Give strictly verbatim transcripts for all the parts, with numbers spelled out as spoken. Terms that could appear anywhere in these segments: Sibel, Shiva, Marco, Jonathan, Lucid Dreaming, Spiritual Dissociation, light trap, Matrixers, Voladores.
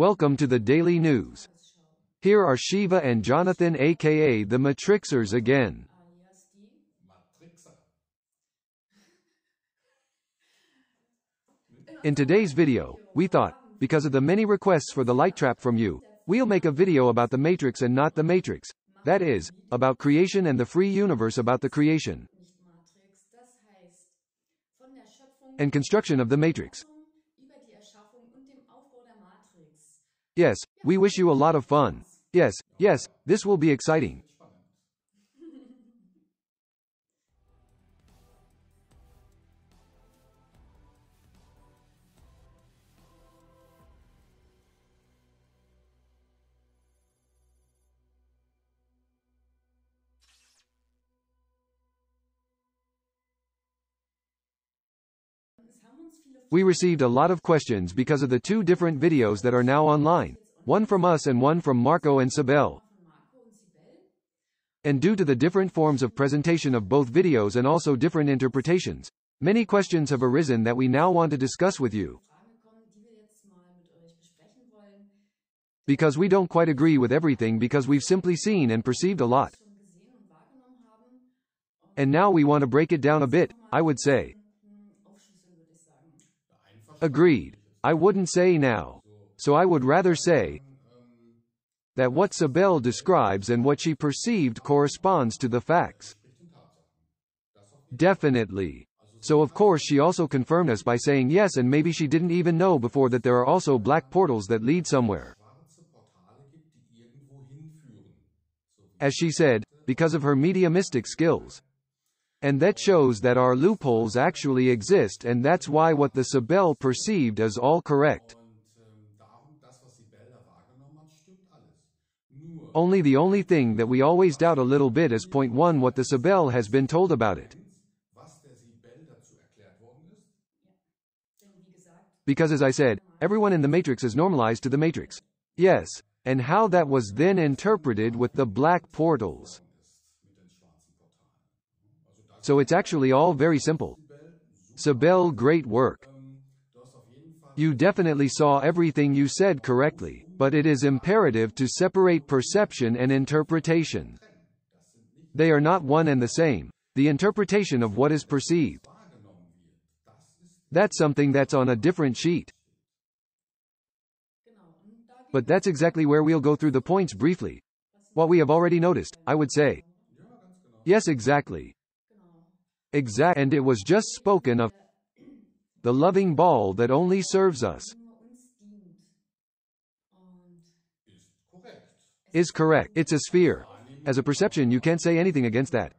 Welcome to the Daily News. Here are Shiva and Jonathan, aka the Matrixers, again. In today's video, we thought, because of the many requests for the light trap from you, we'll make a video about the Matrix and not the Matrix. That is, about creation and the free universe, about the creation and construction of the Matrix. Yes, we wish you a lot of fun. Yes, yes, this will be exciting. We received a lot of questions because of the two different videos that are now online, one from us and one from Marco and Sibel. And due to the different forms of presentation of both videos and also different interpretations, many questions have arisen that we now want to discuss with you. Because we don't quite agree with everything, because we've simply seen and perceived a lot. And now we want to break it down a bit, I would say. Agreed. I wouldn't say now. So I would rather say that what Sibel describes and what she perceived corresponds to the facts. Definitely. So of course she also confirmed us by saying yes, and maybe she didn't even know before that there are also black portals that lead somewhere. As she said, because of her mediumistic skills. And that shows that our loopholes actually exist, and that's why what the Sibel perceived is all correct. Only the only thing that we always doubt a little bit is point one, what the Sibel has been told about it. Because as I said, everyone in the Matrix is normalized to the Matrix. Yes. And how that was then interpreted with the black portals. So it's actually all very simple. Sibel, great work. You definitely saw everything you said correctly, but it is imperative to separate perception and interpretation. They are not one and the same. The interpretation of what is perceived, that's something that's on a different sheet. But that's exactly where we'll go through the points briefly. What we have already noticed, I would say. Yes, exactly. Exact, and it was just spoken of the loving ball that only serves us is correct. It's a sphere. As a perception, you can't say anything against that.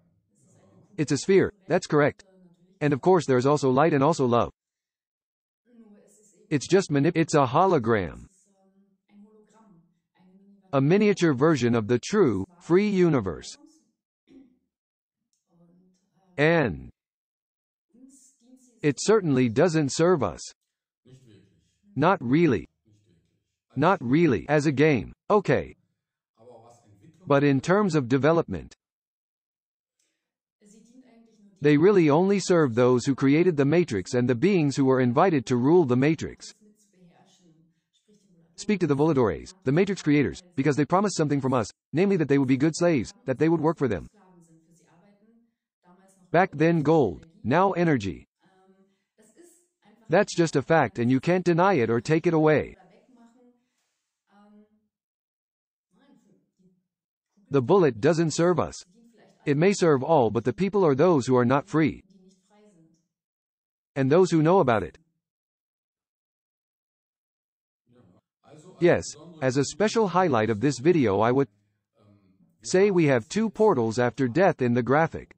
It's a sphere. That's correct. And of course, there's also light and also love. It's just manip. It's a hologram, a miniature version of the true free universe. And it certainly doesn't serve us. Not really. Not really. As a game. Okay. But in terms of development, they really only serve those who created the Matrix and the beings who were invited to rule the Matrix. Speak to the Voladores, the Matrix creators, because they promised something from us, namely that they would be good slaves, that they would work for them. Back then gold, now energy. That's just a fact, and you can't deny it or take it away. The bullet doesn't serve us. It may serve all but the people or those who are not free. And those who know about it. Yes, as a special highlight of this video, I would say we have two portals after death in the graphic.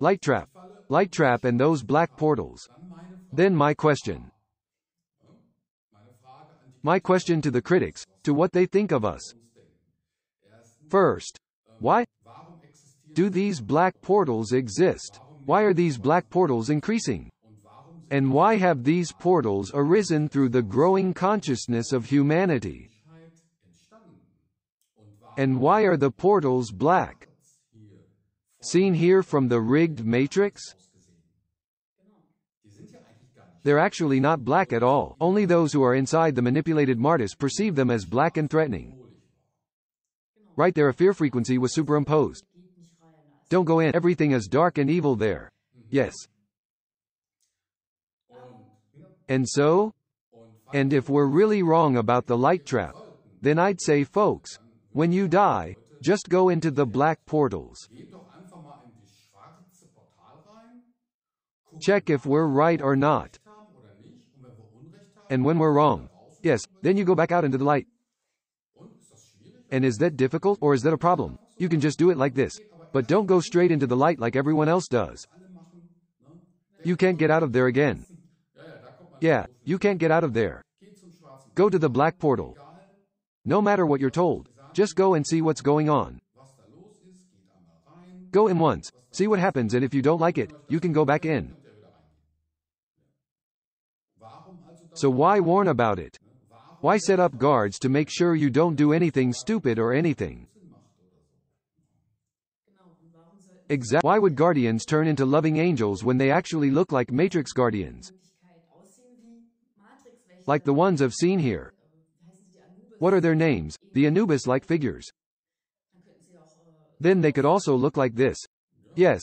Light trap. Light trap and those black portals. Then my question. My question to the critics, to what they think of us. First, why do these black portals exist? Why are these black portals increasing? And why have these portals arisen through the growing consciousness of humanity? And why are the portals black? Seen here from the rigged Matrix? They're actually not black at all. Only those who are inside the manipulated martis perceive them as black and threatening. Right there, a fear frequency was superimposed. Don't go in. Everything is dark and evil there. Yes. And so? And if we're really wrong about the light trap, then I'd say, folks, when you die, just go into the black portals. Check if we're right or not. And when we're wrong, yes, then you go back out into the light. And is that difficult, or is that a problem? You can just do it like this. But don't go straight into the light like everyone else does. You can't get out of there again. Yeah, you can't get out of there. Go to the black portal. No matter what you're told, just go and see what's going on. Go in once, see what happens, and if you don't like it, you can go back in. So why warn about it? Why set up guards to make sure you don't do anything stupid or anything? Exactly. Why would guardians turn into loving angels when they actually look like Matrix guardians? Like the ones I've seen here. What are their names? The Anubis-like figures. Then they could also look like this. Yes.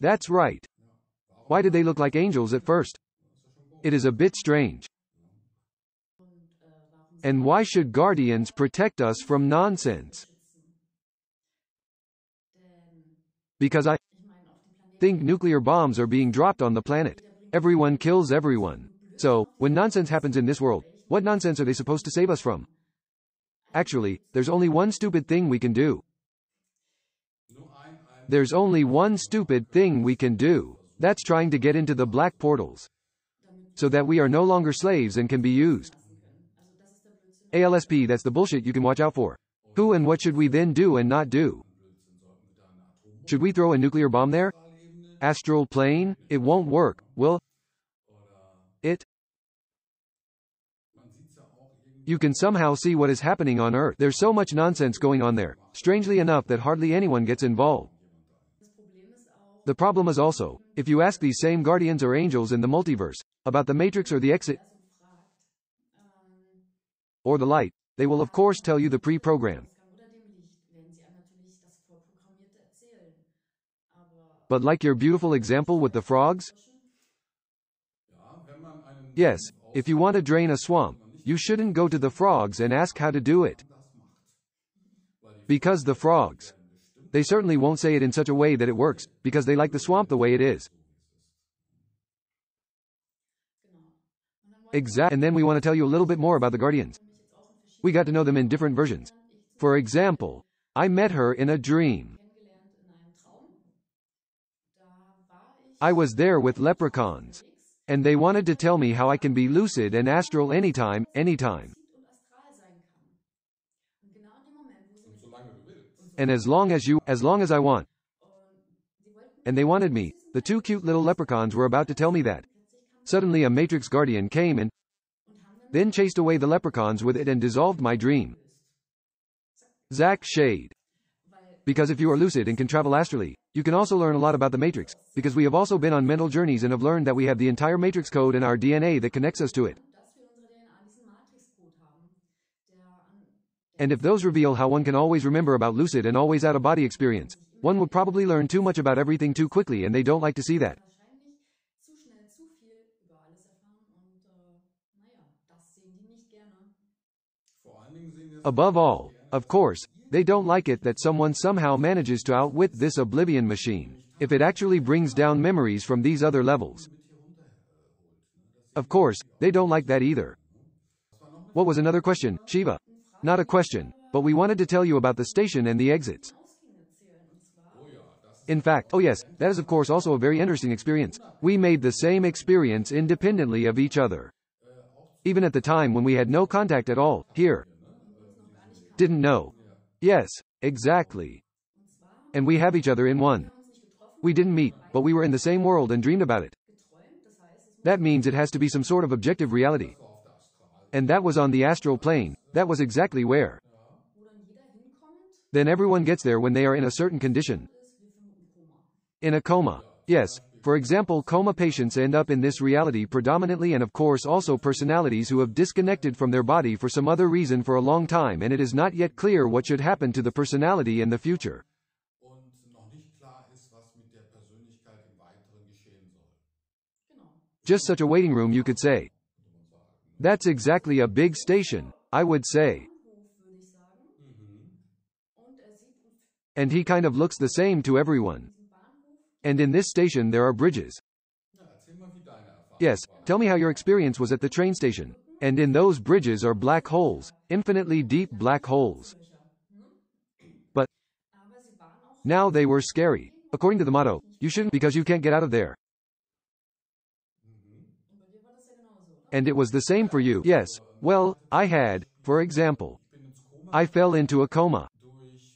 That's right. Why did they look like angels at first? It is a bit strange. And why should guardians protect us from nonsense? Because I think nuclear bombs are being dropped on the planet. Everyone kills everyone. So, when nonsense happens in this world, what nonsense are they supposed to save us from? Actually, there's only one stupid thing we can do. There's only one stupid thing we can do. That's trying to get into the black portals. So that we are no longer slaves and can be used. A L S P, that's the bullshit you can watch out for. Who and what should we then do and not do? Should we throw a nuclear bomb there? Astral plane? It won't work, will it? You can somehow see what is happening on Earth. There's so much nonsense going on there, strangely enough, that hardly anyone gets involved. The problem is also, if you ask these same guardians or angels in the multiverse about the Matrix or the exit or the light, they will of course tell you the pre-program. But like your beautiful example with the frogs? Yes, if you want to drain a swamp, you shouldn't go to the frogs and ask how to do it. Because the frogs, they certainly won't say it in such a way that it works, because they like the swamp the way it is. Exactly. And then we want to tell you a little bit more about the guardians. We got to know them in different versions. For example, I met her in a dream. I was there with leprechauns. And they wanted to tell me how I can be lucid and astral anytime, anytime. And as long as you, as long as I want. And they wanted me. The two cute little leprechauns were about to tell me that. Suddenly a Matrix guardian came and then chased away the leprechauns with it and dissolved my dream. Zach Shade. Because if you are lucid and can travel astrally, you can also learn a lot about the Matrix, because we have also been on mental journeys and have learned that we have the entire Matrix code in our D N A that connects us to it. And if those reveal how one can always remember about lucid and always out-of-body experience, one would probably learn too much about everything too quickly, and they don't like to see that. Above all, of course, they don't like it that someone somehow manages to outwit this oblivion machine, if it actually brings down memories from these other levels. Of course, they don't like that either. What was another question, Shiva? Not a question, but we wanted to tell you about the station and the exits. In fact, oh yes, that is of course also a very interesting experience. We made the same experience independently of each other. Even at the time when we had no contact at all, here. Didn't know. Yes, exactly. And we have each other in one. We didn't meet, but we were in the same world and dreamed about it. That means it has to be some sort of objective reality. And that was on the astral plane, that was exactly where. Then everyone gets there when they are in a certain condition. In a coma. Yes, For example, coma patients end up in this reality predominantly, and of course also personalities who have disconnected from their body for some other reason for a long time, and it is not yet clear what should happen to the personality in the future. Just such a waiting room, you could say. That's exactly a big station, I would say. And he kind of looks the same to everyone. And in this station there are bridges. Yes, tell me how your experience was at the train station. And in those bridges are black holes, infinitely deep black holes. But now they were scary. According to the motto, you shouldn't because you can't get out of there. And it was the same for you. Yes. Well, I had, for example, I fell into a coma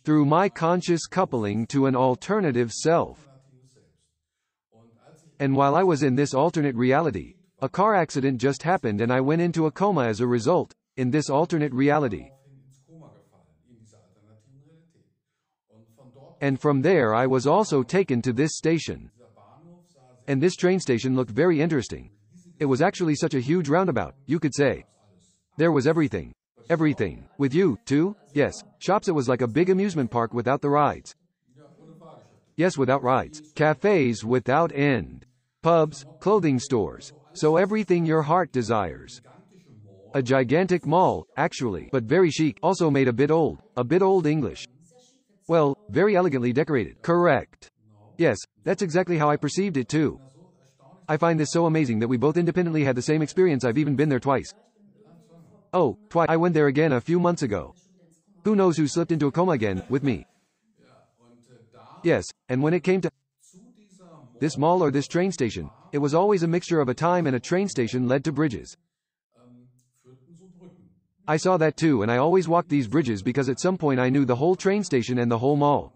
through my conscious coupling to an alternative self. And while I was in this alternate reality, a car accident just happened and I went into a coma as a result, in this alternate reality. And from there I was also taken to this station. And this train station looked very interesting. It was actually such a huge roundabout, you could say. There was everything. Everything. With you, too? Yes. Shops, it was like a big amusement park without the rides. Yes, without rides. Cafes without end. Pubs, clothing stores. So everything your heart desires. A gigantic mall, actually, but very chic. Also made a bit old. A bit old English. Well, very elegantly decorated. Correct. Yes, that's exactly how I perceived it, too. I find this so amazing that we both independently had the same experience. I've even been there twice. Oh, twice. I went there again a few months ago. Who knows who slipped into a coma again, with me. Yes, and when it came to this mall or this train station, it was always a mixture of a time and a train station led to bridges. I saw that too, and I always walked these bridges because at some point I knew the whole train station and the whole mall.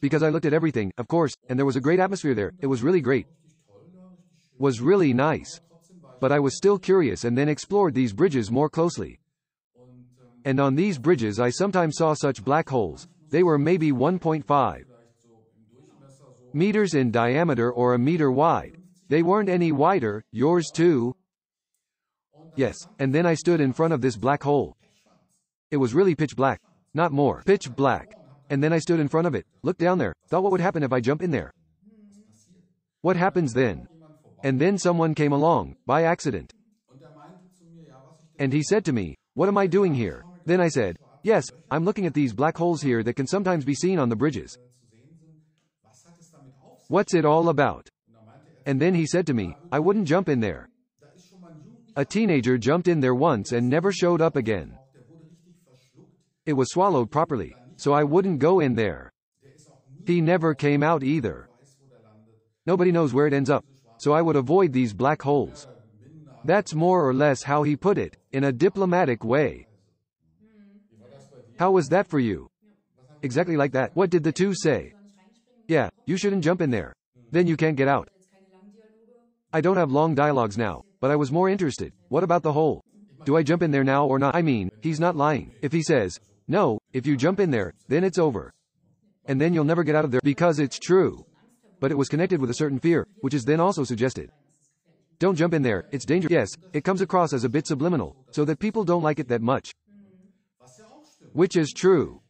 Because I looked at everything, of course, and there was a great atmosphere there. It was really great. Was really nice. But I was still curious and then explored these bridges more closely. And on these bridges I sometimes saw such black holes. They were maybe one point five meters in diameter or a meter wide. They weren't any wider, yours too. Yes, and then I stood in front of this black hole. It was really pitch black. Not more. Pitch black. And then I stood in front of it, looked down there, thought what would happen if I jump in there. What happens then? And then someone came along, by accident. And he said to me, what am I doing here? Then I said, yes, I'm looking at these black holes here that can sometimes be seen on the bridges. What's it all about? And then he said to me, I wouldn't jump in there. A teenager jumped in there once and never showed up again. It was swallowed properly. So I wouldn't go in there. He never came out either. Nobody knows where it ends up. So I would avoid these black holes. That's more or less how he put it, in a diplomatic way. How was that for you? Exactly like that. What did the two say? Yeah, you shouldn't jump in there. Then you can't get out. I don't have long dialogues now, but I was more interested. What about the hole? Do I jump in there now or not? I mean, he's not lying. If he says, no, if you jump in there, then it's over. And then you'll never get out of there, because it's true. But it was connected with a certain fear, which is then also suggested. Don't jump in there, it's dangerous. Yes, it comes across as a bit subliminal, so that people don't like it that much. Which is true.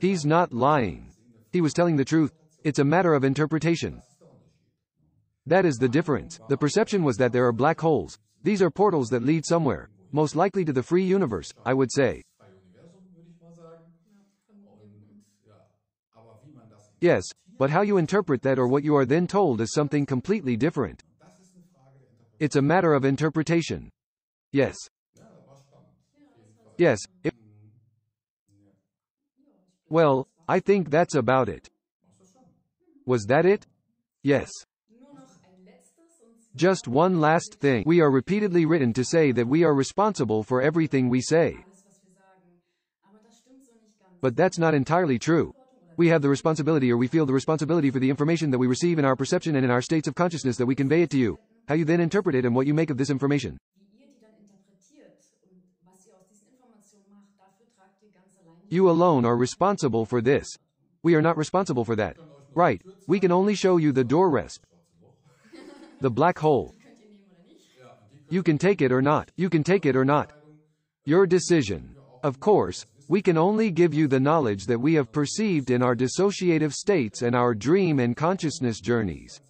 He's not lying. He was telling the truth. It's a matter of interpretation. That is the difference. The perception was that there are black holes. These are portals that lead somewhere, most likely to the free universe, I would say. Yes, but how you interpret that or what you are then told is something completely different. It's a matter of interpretation. Yes. Yes. It... Well, I think that's about it. Was that it? Yes. Just one last thing. We are repeatedly written to say that we are responsible for everything we say. But that's not entirely true. We have the responsibility, or we feel the responsibility for the information that we receive in our perception and in our states of consciousness that we convey it to you. How you then interpret it and what you make of this information. You alone are responsible for this. We are not responsible for that. Right, we can only show you the door resp. The black hole. You can take it or not, you can take it or not. Your decision. Of course, we can only give you the knowledge that we have perceived in our dissociative states and our dream and consciousness journeys.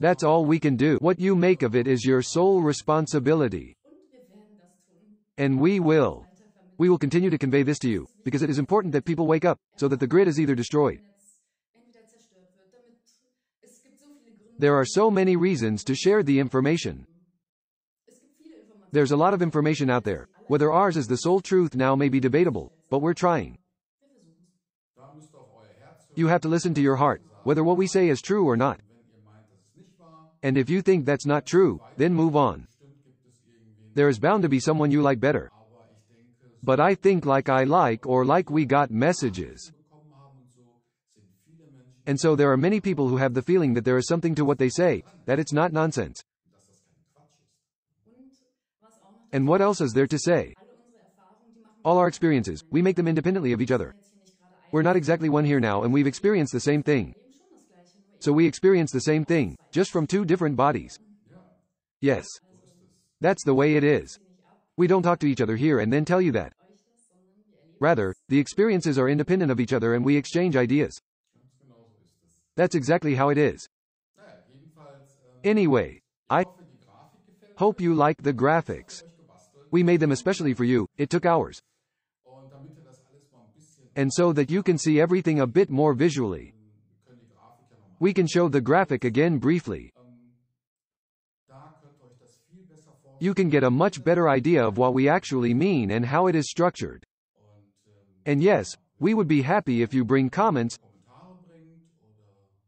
That's all we can do. What you make of it is your sole responsibility. And we will. We will continue to convey this to you, because it is important that people wake up, so that the grid is either destroyed. There are so many reasons to share the information. There's a lot of information out there. Whether ours is the sole truth now may be debatable, but we're trying. You have to listen to your heart, whether what we say is true or not. And if you think that's not true, then move on. There is bound to be someone you like better. But I think like I like or like we got messages. And so there are many people who have the feeling that there is something to what they say, that it's not nonsense. And what else is there to say? All our experiences, we make them independently of each other. We're not exactly one here now, and we've experienced the same thing. So we experience the same thing, just from two different bodies. Yes. That's the way it is. We don't talk to each other here and then tell you that. Rather, the experiences are independent of each other and we exchange ideas. That's exactly how it is. Anyway, I hope you like the graphics. We made them especially for you, it took hours. And so that you can see everything a bit more visually, we can show the graphic again briefly. You can get a much better idea of what we actually mean and how it is structured. And yes, we would be happy if you bring comments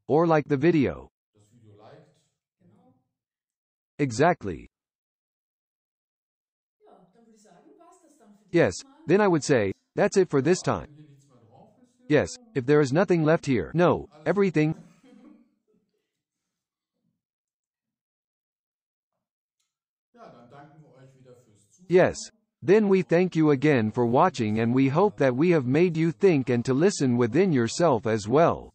or like the video. Exactly. Yes, then I would say, that's it for this time. Yes, if there is nothing left here. No, everything. Yes, then we thank you again for watching, and we hope that we have made you think and to listen within yourself as well.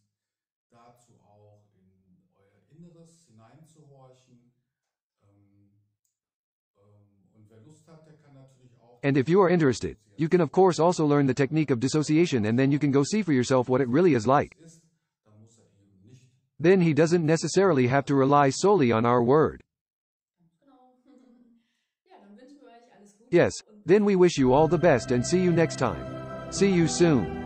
And if you are interested, you can of course also learn the technique of dissociation, and then you can go see for yourself what it really is like. Then he doesn't necessarily have to rely solely on our word. Yes, then we wish you all the best and see you next time. See you soon.